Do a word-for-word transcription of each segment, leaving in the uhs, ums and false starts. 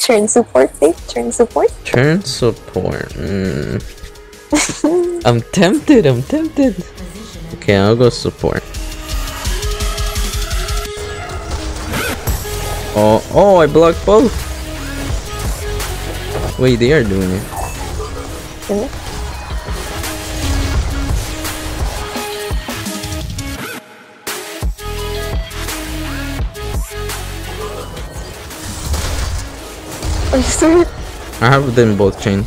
Churn support, babe? Churn support? Churn support. Mm. I'm tempted, I'm tempted. Okay, I'll go support. Oh, oh, I blocked both. Wait, they are doing it. Mm-hmm. I have them both chained.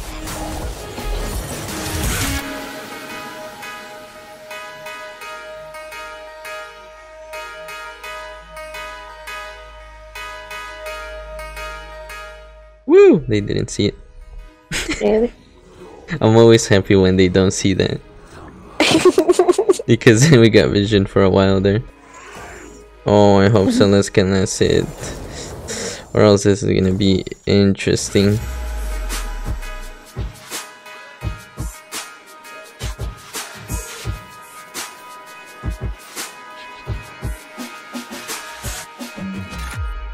Woo! They didn't see it. Really? I'm always happy when they don't see that. Because we got vision for a while there. Oh, I hope Celeste can last it. Or else this is gonna be interesting.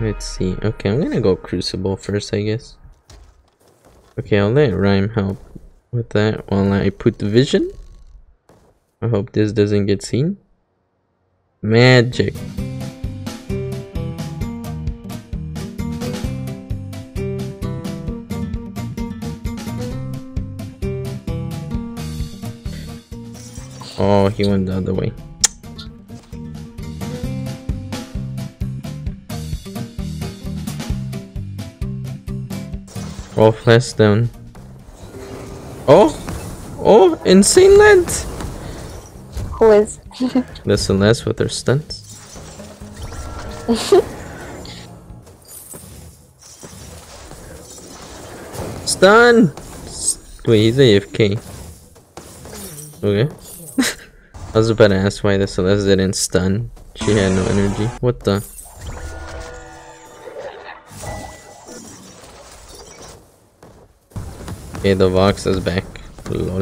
Let's see. Okay, I'm gonna go Crucible first, I guess. Okay, I'll let Rhyme help with that while I put the vision. I hope this doesn't get seen. Magic. Oh, he went the other way. Oh, flash down. Oh! Oh! Insane land! Who is? The Celeste with her stunts. Stun! Wait, he's A F K. Okay. I was about to ask why the Celeste didn't stun. She had no energy. What the? Okay, the Vox is back. Lol.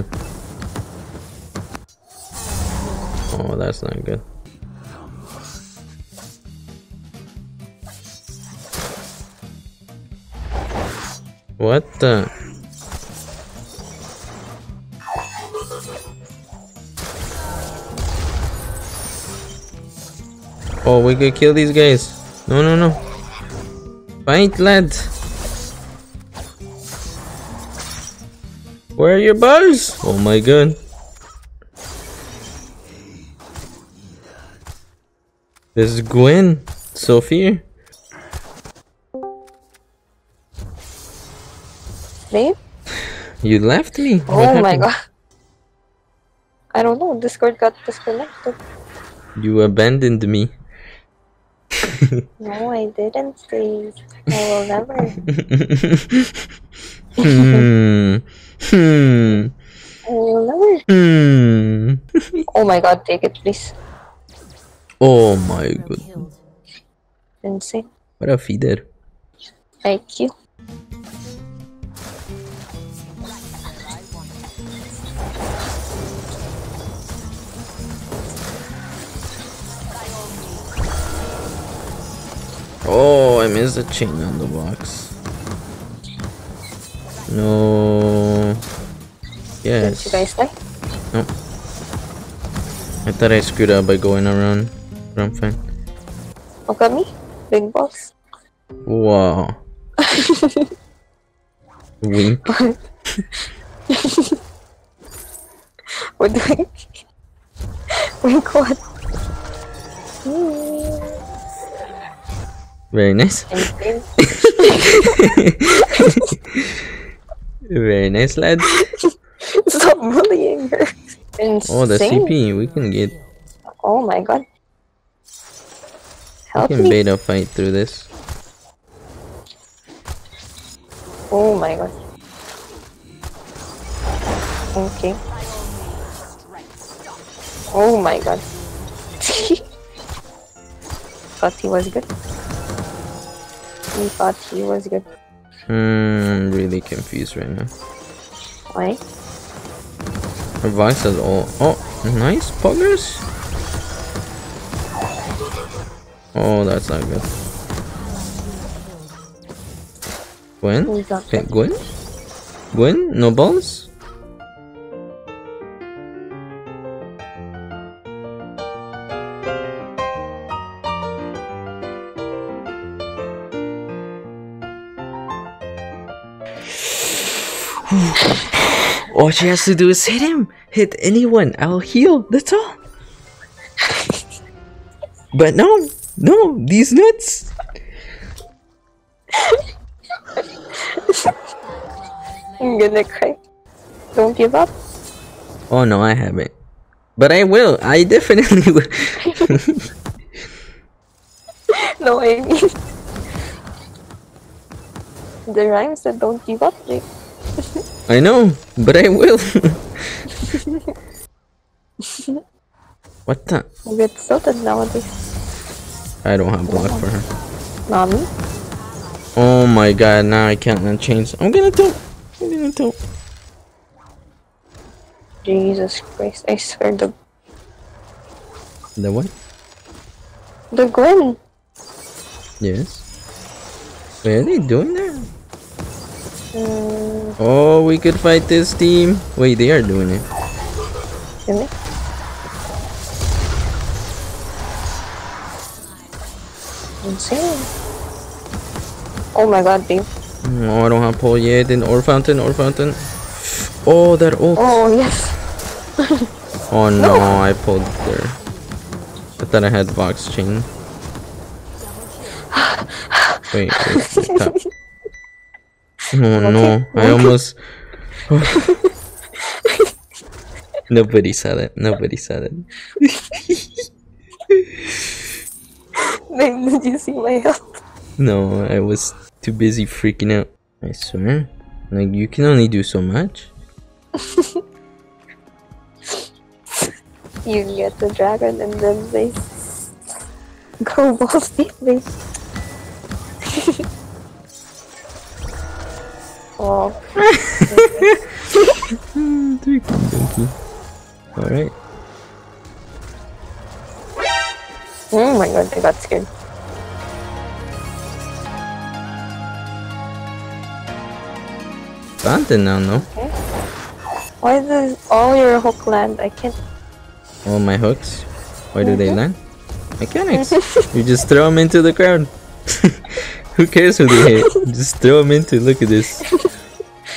Oh, that's not good. What the? Oh, we could kill these guys. No, no, no. Fight, lad. Where are your balls? Oh my god. This is Gwen. Sophie. Me? You left me. Oh what my happened? God. I don't know. Discord got disconnected. You abandoned me. No, I didn't, please. I will never. Hmm. Hmm. I will never. Hmm. Oh my god, take it, please. Oh my god. Insane. What a feeder. Thank you. Oh, I missed the chain on the box. No. Yes. Did you guys die? No. I thought I screwed up by going around, but I'm fine. Look at me, big box. Wow. Wink. What do I? Wink what? Mm. Very nice. Very nice, lad. Stop bullying her. Insane. Oh, the C P. We can get. Oh my god. Help me. We can bait a fight through this. Oh my god. Okay. Oh my god. Thought he was good. He thought he was good. Hmm, I'm really confused right now. Why? The Vox is all. Oh, nice poggers. Oh, that's not good. Gwen? Okay, Gwen? Gwen? No balls? All she has to do is hit him! Hit anyone, I'll heal, that's all! But no! No! These nuts! I'm gonna cry. Don't give up. Oh no, I haven't. But I will! I definitely will! No, I mean... The rhyme said don't give up, Jake. I know, but I will. What the? You get sorted nowadays. I don't have block for her. Mommy? Oh my god, now I can't unchain. I'm gonna do. I'm gonna do. Jesus Christ, I swear the. The what? The Gwen. Yes. Wait, are they doing that? Mm. Oh, we could fight this team. Wait, they are doing it. Really? Insane. Oh my god, babe. No, I don't have pole yet. And or fountain, or fountain. Oh, that ult. Oh, yes. Oh no, no, I pulled there. I thought I had Vox chain. Wait, wait, wait. Oh no, I almost... Nobody said it, nobody said it. Did you see my health? No, I was too busy freaking out. I swear. Like, you can only do so much. You get the dragon and then they... Go balls deep, they... Oh. Alright. Oh my god, I got scared. Fountain now, no? Okay. Why does all your hook land? I can't. All my hooks? Why do mm-hmm. they land? Mechanics! You just throw them into the crowd. Who cares who they hit? Just throw them into. Look at this.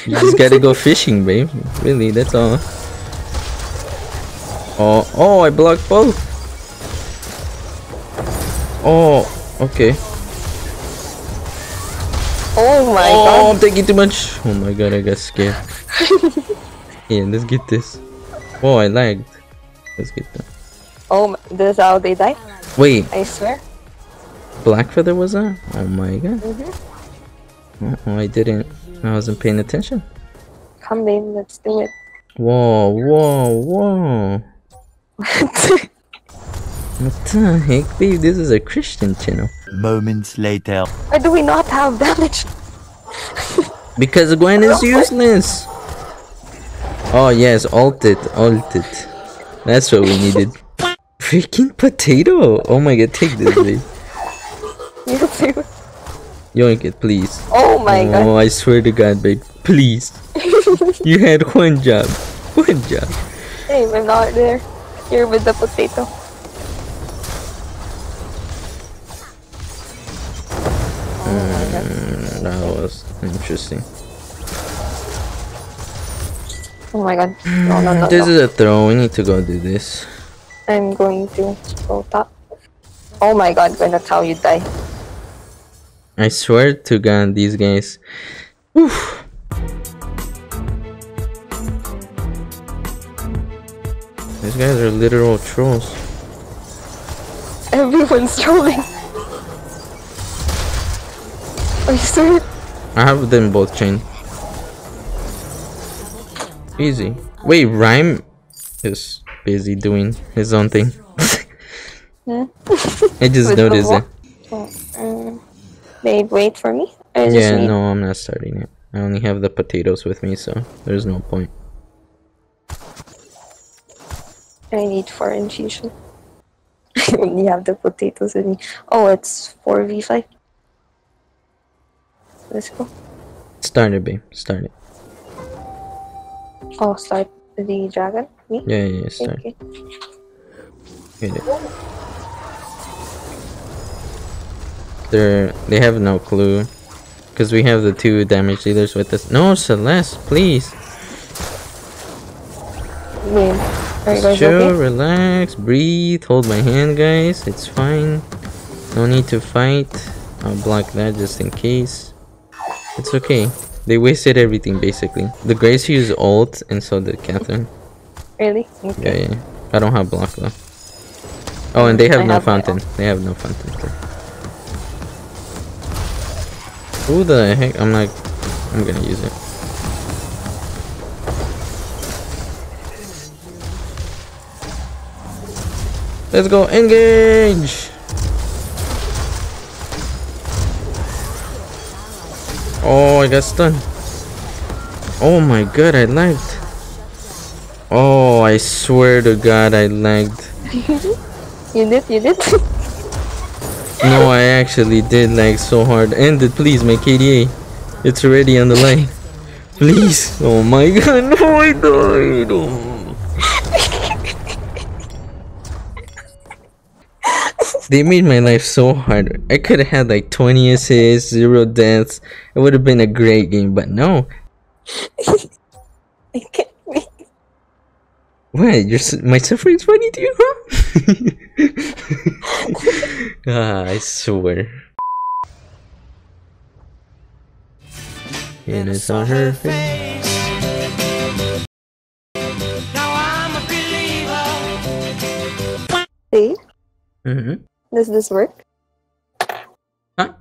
You just gotta go fishing, babe. Really, that's all. Oh, oh, I blocked both. Oh, okay. Oh my oh, god. Oh, I'm taking too much. Oh my god, I got scared. Yeah, let's get this. Oh, I lagged. Let's get that. Oh, this is how they die? Wait. I swear. Black Feather was that? Oh my god. Mm-hmm. uh oh, I didn't. I wasn't paying attention. Come babe, let's do it. Whoa, whoa, whoa. What? What the heck, babe? This is a Christian channel. Moments later. Why do we not have damage? Because Gwen is useless. Oh yes, ult it, ult it. That's what we needed. Freaking potato. Oh my god, take this babe. You too. Yoink it, please. Oh my oh, god. Oh, I swear to god, babe. Please. You had one job. One job. Hey, I'm not there. You're with the potato. Oh my god. Mm, that was interesting. Oh my god. No, no, no. This no. is a throw. We need to go do this. I'm going to go top. Oh my god, Gwen, that's how you die. I swear to god, these guys. Oof. These guys are literal trolls. Everyone's trolling. Are you serious? I have them both chained. Easy. Wait, Rhyme is busy doing his own thing. I just With noticed it. Oh, um. Babe, wait for me? I just yeah, need... no, I'm not starting it. I only have the potatoes with me, so there's no point. I need four infusion. I only have the potatoes with me. Oh, it's four v five. Let's go. Starting to be. Starting. Oh, start the dragon? Me? Yeah, yeah, yeah, start. Okay. Hit it. They're, they have no clue. Because we have the two damage dealers with us. No, Celeste, please. Just chill, okay? Relax, breathe, hold my hand, guys. It's fine. No need to fight. I'll block that just in case. It's okay. They wasted everything, basically. The Grace used ult, and so did Catherine. Really? Okay. Yeah, yeah. I don't have block, though. Oh, and they have I no have fountain. They have no fountain, too. Who the heck? I'm like, I'm gonna use it. Let's go, engage! Oh, I got stunned. Oh my god, I lagged. Oh, I swear to god, I lagged. You did, you did. No, I actually did lag so hard. End it, please, my K D A. It's already on the line. Please. Oh my god, no, I died. Oh. They made my life so hard. I could have had like twenty assists, zero deaths. It would have been a great game, but no. I can't wait. What? You're, my suffering's funny to you, huh? Ah, I swear. And it's on her face. Now I'm a believer. See? Mm-hmm. Does this work? Huh?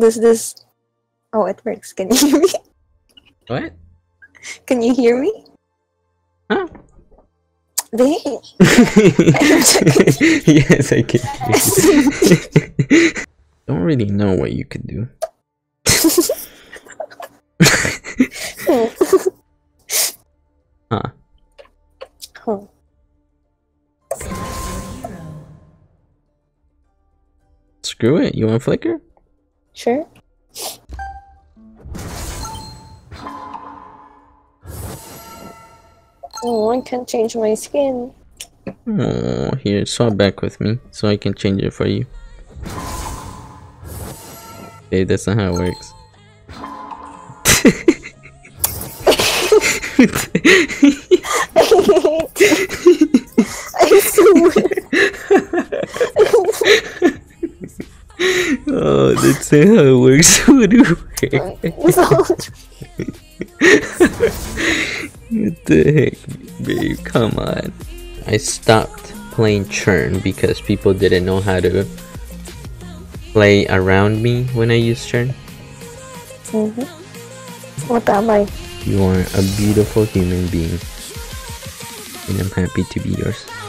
Does this... Oh, it works. Can you hear me? What? Can you hear me? Huh? Yes, I can. Don't really know what you could do. Huh? Huh. Screw it. You want flicker? Sure. Oh, I can't change my skin. Oh, here, swap back with me so I can change it for you. Hey, that's not how it works. I hate it. I swear. Oh, that's not how it works. What do you What the heck, babe? Come on. I stopped playing Churn because people didn't know how to play around me when I used Churn. Mm-hmm. What am I? You are a beautiful human being, and I'm happy to be yours.